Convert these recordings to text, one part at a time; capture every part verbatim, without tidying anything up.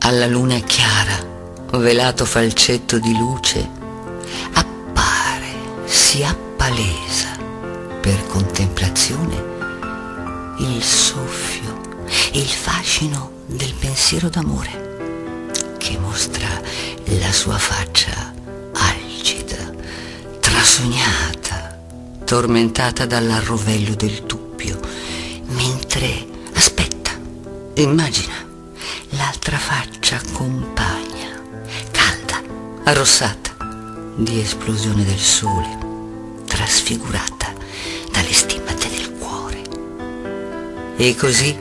Alla luna chiara, velato falcetto di luce, appare, si appalesa per contemplazione il soffio e il fascino del pensiero d'amore, che mostra la sua faccia algida, trasognata, tormentata dall'arrovello del dubbio, mentre aspetta, immagina l'altra faccia compagna, calda, arrossata, di esplosione del sole, trasfigurata dalle stimmate del cuore. E così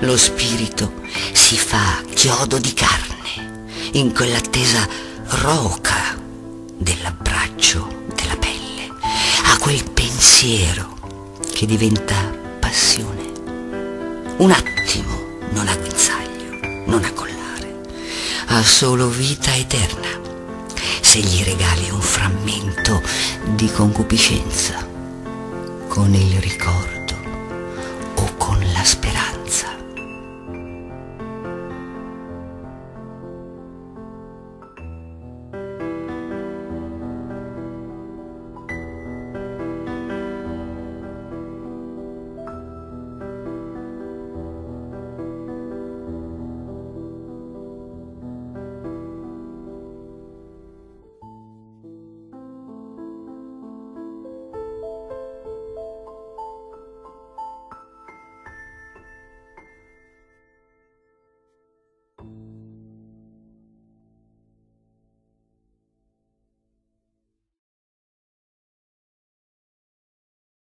lo spirito si fa chiodo di carne in quell'attesa roca dell'abbraccio della pelle, a quel pensiero che diventa passione. Un attimo non ha guinzaglio, non accollare, ha solo vita eterna, se gli regali un frammento di concupiscenza con il ricordo.